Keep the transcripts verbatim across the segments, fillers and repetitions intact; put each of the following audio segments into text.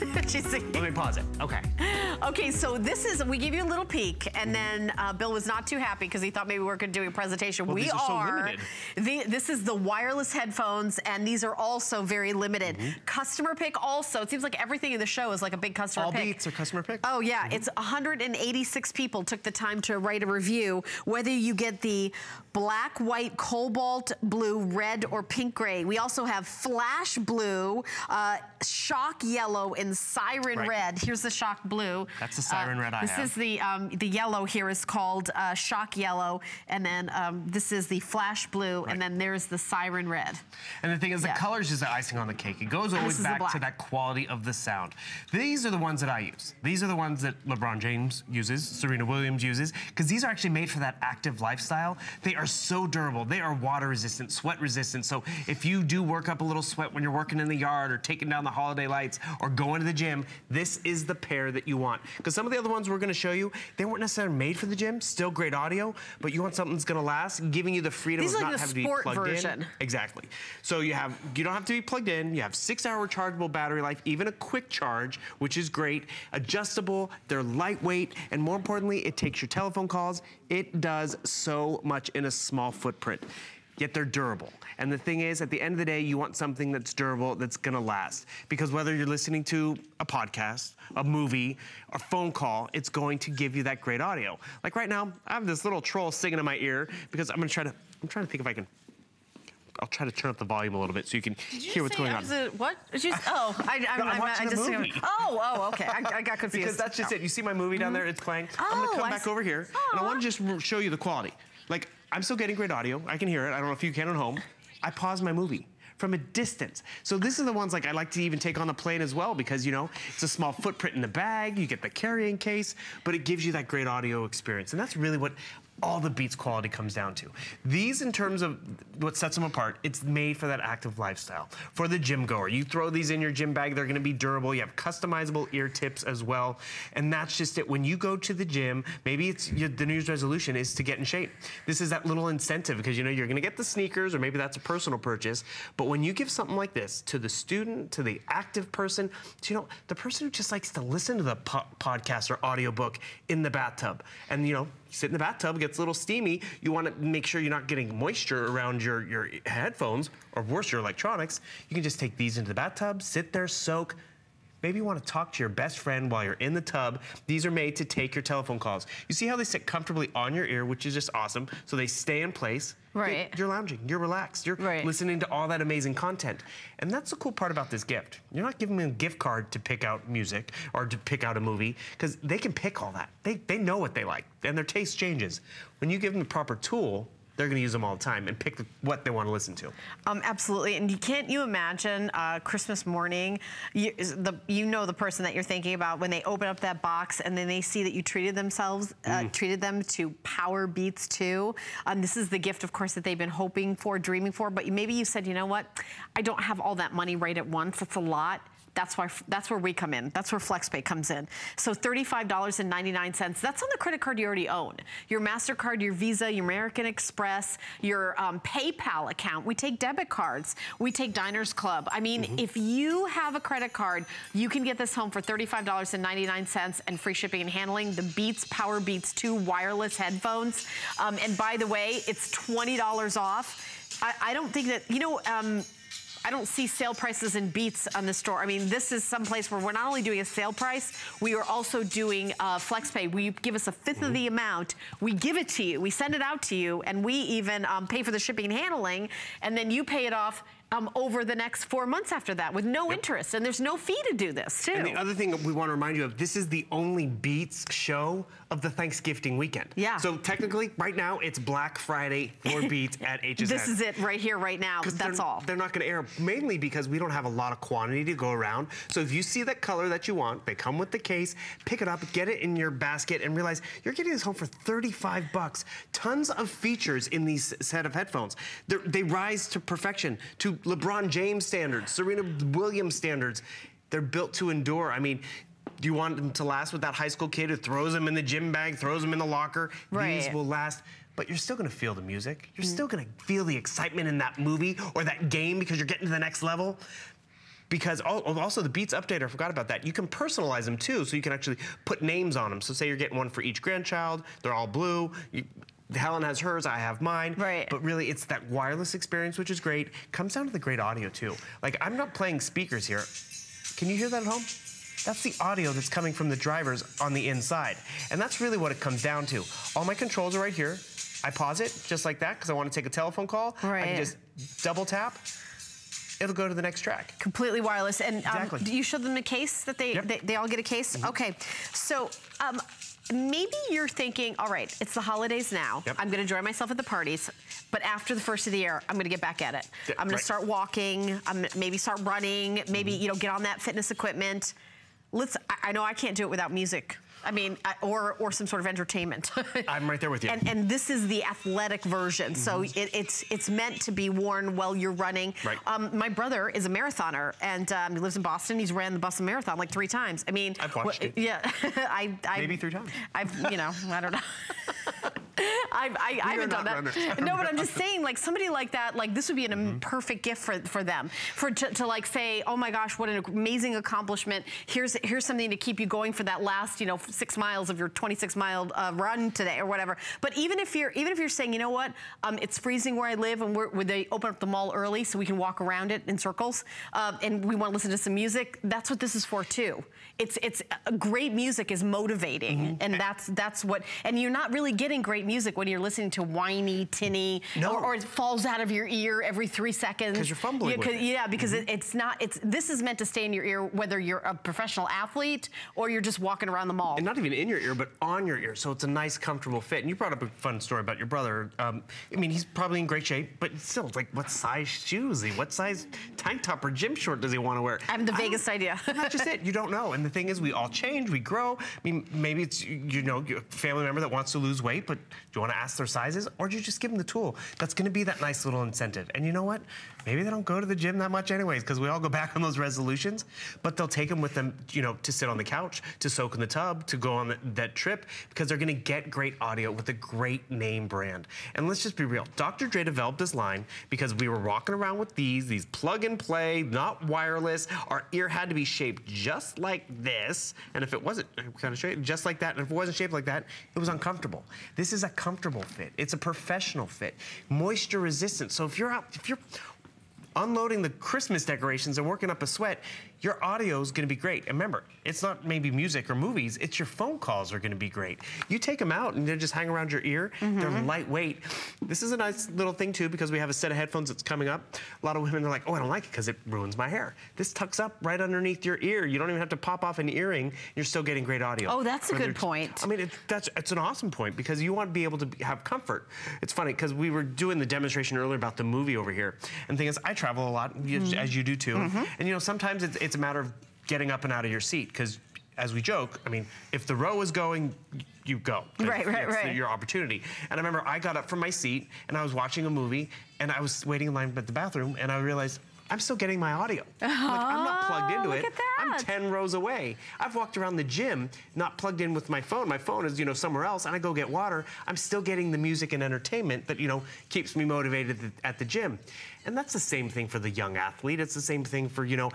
Let me pause it. Okay. Okay, so this is, we give you a little peek, and then uh, Bill was not too happy because he thought maybe we were going to do a presentation. Well, we these are, are so limited. The, this is the wireless headphones, and these are also very limited. Mm-hmm. Customer pick also. It seems like everything in the show is like a big customer All pick. All Beats are customer pick? Oh, yeah. Mm-hmm. It's one hundred eighty-six people took the time to write a review, whether you get the black, white, cobalt, blue, red, or pink gray. We also have flash blue, uh, shock yellow, and siren right. red. Here's the shock blue. That's the siren uh, red I this have. This is the, um, the yellow here is called uh, shock yellow, and then um, this is the flash blue, right. and then there's the siren red. And the thing is, yeah. the colors is the icing on the cake. It goes always back to that quality of the sound. These are the ones that I use. These are the ones that LeBron James uses, Serena Williams uses, because these are actually made for that active lifestyle. They are so durable. They are water resistant, sweat resistant, so if you do work up a little sweat when you're working in the yard or taking down the holiday lights or going to the gym, this is the pair that you want. Because some of the other ones we're gonna show you, they weren't necessarily made for the gym, still great audio, but you want something that's gonna last, giving you the freedom of not having to be plugged in. Exactly. So you have, you don't have to be plugged in, you have six hour rechargeable battery life, even a quick charge, which is great, adjustable, they're lightweight, and more importantly, it takes your telephone calls. It does so much in a small footprint. Yet they're durable. And the thing is, at the end of the day, you want something that's durable, that's gonna last. Because whether you're listening to a podcast, a movie, a phone call, it's going to give you that great audio. Like right now, I have this little troll singing in my ear because I'm gonna try to, I'm trying to think if I can, I'll try to turn up the volume a little bit so you can you hear what's going on. A, what? Did you, oh, I, I'm, no, I'm, I'm watching I just, a movie. Oh, oh, okay. I, I got confused. Because that's just oh. it. You see my movie down there? It's playing. Oh, I'm gonna come I back see. over here, oh. and I wanna just show you the quality. Like, I'm still getting great audio. I can hear it. I don't know if you can at home. I pause my movie from a distance. So this is the ones like I like to even take on the plane as well because, you know, it's a small footprint in the bag. You get the carrying case, but it gives you that great audio experience. And that's really what all the Beats quality comes down to. These, in terms of what sets them apart, it's made for that active lifestyle, for the gym goer. You throw these in your gym bag, they're gonna be durable. You have customizable ear tips as well. And that's just it. When you go to the gym, maybe it's your, the news resolution is to get in shape. This is that little incentive because you know you're gonna get the sneakers or maybe that's a personal purchase. But when you give something like this to the student, to the active person, to, you know, the person who just likes to listen to the po podcast or audiobook in the bathtub, and you know, sit in the bathtub, gets a little steamy. You want to make sure you're not getting moisture around your, your headphones or worse, your electronics. You can just take these into the bathtub, sit there, soak. Maybe you want to talk to your best friend while you're in the tub. These are made to take your telephone calls. You see how they sit comfortably on your ear, which is just awesome. So they stay in place. Right. You're lounging, you're relaxed, you're right. listening to all that amazing content. And that's the cool part about this gift. You're not giving them a gift card to pick out music or to pick out a movie, because they can pick all that. They, they know what they like, and their taste changes. When you give them the proper tool, they're gonna use them all the time and pick what they want to listen to. Um, absolutely, and you, can't you imagine uh, Christmas morning, you, the, you know the person that you're thinking about when they open up that box and then they see that you treated themselves, uh, mm. treated them to PowerBeats two. Um, this is the gift, of course, that they've been hoping for, dreaming for, but maybe you said, you know what, I don't have all that money right at once, it's a lot. That's why. That's where we come in. That's where FlexPay comes in. So thirty-five ninety-nine, that's on the credit card you already own. Your MasterCard, your Visa, your American Express, your um, PayPal account. We take debit cards. We take Diners Club. I mean, mm-hmm. if you have a credit card, you can get this home for thirty-five ninety-nine and free shipping and handling. The Beats PowerBeats two wireless headphones. Um, and by the way, it's twenty dollars off. I, I don't think that, you know, um, I don't see sale prices in Beats on the store. I mean, this is someplace where we're not only doing a sale price, we are also doing uh, FlexPay. We give us a fifth mm-hmm. of the amount, we give it to you, we send it out to you, and we even um, pay for the shipping and handling, and then you pay it off Um, over the next four months after that with no yep. interest, and there's no fee to do this too. And the other thing we want to remind you of, this is the only Beats show of the Thanksgiving weekend. Yeah. So technically right now it's Black Friday for Beats at H S N. This is it right here, right now, that's they're, all. They're not gonna air, mainly because we don't have a lot of quantity to go around. So if you see that color that you want, they come with the case, pick it up, get it in your basket and realize you're getting this home for thirty-five bucks. Tons of features in these set of headphones. They're, they rise to perfection, to LeBron James standards, Serena Williams standards. They're built to endure. I mean, do you want them to last with that high school kid who throws them in the gym bag, throws them in the locker? Right. These will last, but you're still gonna feel the music. You're mm. still gonna feel the excitement in that movie or that game because you're getting to the next level. because also the Beats Updater, I forgot about that, you can personalize them too, so you can actually put names on them. So say you're getting one for each grandchild, they're all blue, you, Helen has hers, I have mine. Right. But really, it's that wireless experience, which is great. Comes down to the great audio, too. Like, I'm not playing speakers here. Can you hear that at home? That's the audio that's coming from the drivers on the inside. And that's really what it comes down to. All my controls are right here. I pause it just like that because I want to take a telephone call. Right. I can just double tap. It'll go to the next track. Completely wireless. And exactly. um, do you show them a case that they, yep. they, they all get a case? Mm-hmm. Okay. So... Um, maybe you're thinking, all right, it's the holidays now. Yep. I'm going to enjoy myself at the parties, but after the first of the year, I'm going to get back at it. Yeah, I'm going right. to start walking, I'm maybe start running, maybe mm-hmm. you know, get on that fitness equipment. Let's. I, I know I can't do it without music. I mean, or or some sort of entertainment. I'm right there with you. And, and this is the athletic version, mm-hmm. so it, it's it's meant to be worn while you're running. Right. Um, my brother is a marathoner, and um, he lives in Boston. He's ran the Boston Marathon like three times. I mean, I've watched it. Yeah, I, I maybe three times. I've you know I don't know. I've, I, I haven't done that. Runners. No, but I'm just saying, like somebody like that, like this would be an mm-hmm. perfect gift for for them, for to, to like say, oh my gosh, what an amazing accomplishment. Here's here's something to keep you going for that last, you know, six miles of your twenty-six mile uh, run today or whatever. But even if you're even if you're saying, you know what, um, it's freezing where I live, and we're, where they open up the mall early so we can walk around it in circles, uh, and we want to listen to some music. That's what this is for too. It's it's uh, great music is motivating, mm-hmm. and that's that's what. And you're not really getting great music when you're listening to whiny, tinny, no. or, or it falls out of your ear every three seconds. Because you're fumbling. Yeah, with it. Yeah, because mm-hmm. it, it's not. It's this is meant to stay in your ear, whether you're a professional athlete or you're just walking around the mall. And not even in your ear, but on your ear. So it's a nice, comfortable fit. And you brought up a fun story about your brother. Um, I mean, he's probably in great shape, but still, it's like, what size shoes? He? What size tank top or gym short does he want to wear? I have the vaguest idea. That's just it. You don't know. And the thing is, we all change. We grow. I mean, maybe it's you know, your family member that wants to lose weight, but do you want to ask their sizes, or do you just give them the tool? That's going to be that nice little incentive. And you know what? Maybe they don't go to the gym that much anyways, because we all go back on those resolutions, but they'll take them with them, you know, to sit on the couch, to soak in the tub, to go on the, that trip, because they're going to get great audio with a great name brand. And let's just be real. Doctor Dre developed this line because we were walking around with these, these plug and play, not wireless. Our ear had to be shaped just like this. And if it wasn't kind of straight, just like that, and if it wasn't shaped like that, it was uncomfortable. This is a comfortable fit. It's a professional fit. Moisture resistant. So if you're out, if you're unloading the Christmas decorations and working up a sweat, your audio is going to be great. And remember, it's not maybe music or movies, it's your phone calls are going to be great. You take them out and they just hang around your ear. Mm-hmm. They're lightweight. This is a nice little thing too, because we have a set of headphones that's coming up. A lot of women are like, oh, I don't like it because it ruins my hair. This tucks up right underneath your ear. You don't even have to pop off an earring. You're still getting great audio. Oh, that's a good point. I mean, it, that's it's an awesome point, because you want to be able to have comfort. It's funny because we were doing the demonstration earlier about the movie over here. And the thing is, I travel a lot, mm-hmm. as you do too. Mm-hmm. And you know, sometimes it's, it's It's a matter of getting up and out of your seat, because as we joke, I mean, if the row is going, you go. Right, right, right. It's your opportunity. And I remember I got up from my seat and I was watching a movie and I was waiting in line at the bathroom and I realized I'm still getting my audio. Oh, like, I'm not plugged into it. Look at that. I'm ten rows away. I've walked around the gym, not plugged in with my phone. My phone is, you know, somewhere else, and I go get water. I'm still getting the music and entertainment that, you know, keeps me motivated at the gym. And that's the same thing for the young athlete. It's the same thing for, you know,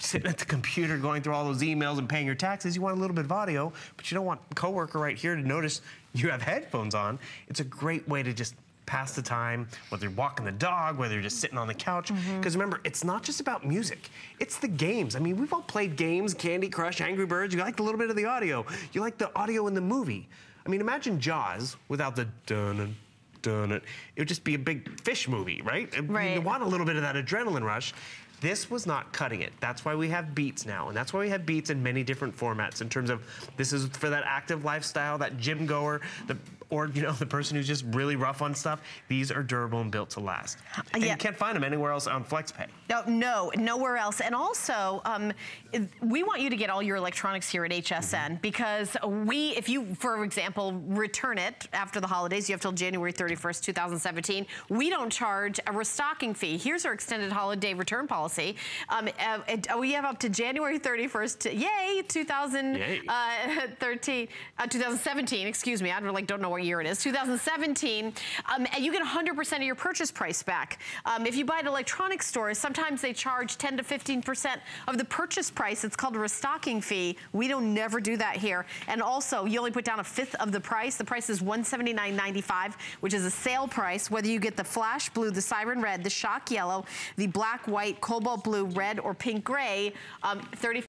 sitting at the computer going through all those emails and paying your taxes. You want a little bit of audio, but you don't want a coworker right here to notice you have headphones on. It's a great way to just pass the time, whether you're walking the dog, whether you're just sitting on the couch. Because mm-hmm. remember, it's not just about music. It's the games. I mean, we've all played games, Candy Crush, Angry Birds. You like a little bit of the audio. You like the audio in the movie. I mean, imagine Jaws without the dun-dun. Done it. It would just be a big fish movie, right? Right. You want a little bit of that adrenaline rush. This was not cutting it. That's why we have Beats now, and that's why we have Beats in many different formats. In terms of, this is for that active lifestyle, that gym goer, the or you know the person who's just really rough on stuff. These are durable and built to last. And yeah. You can't find them anywhere else on FlexPay. No, no, nowhere else. And also, um, we want you to get all your electronics here at H S N, mm-hmm. because we, if you, for example, return it after the holidays, you have till January thirty-first, two thousand seventeen. We don't charge a restocking fee. Here's our extended holiday return policy. Um, uh, it, we have up to January thirty-first, yay, twenty thirteen, yay. Uh, thirteen, uh, twenty seventeen. Excuse me. I don't like don't know. What what year it is, two thousand seventeen, um, and you get one hundred percent of your purchase price back. Um, if you buy at electronics stores, sometimes they charge ten to fifteen percent of the purchase price. It's called a restocking fee. We don't never do that here. And also, you only put down a fifth of the price. The price is one seventy-nine ninety-five, which is a sale price, whether you get the flash blue, the siren red, the shock yellow, the black, white, cobalt blue, red, or pink gray, um, thirty-five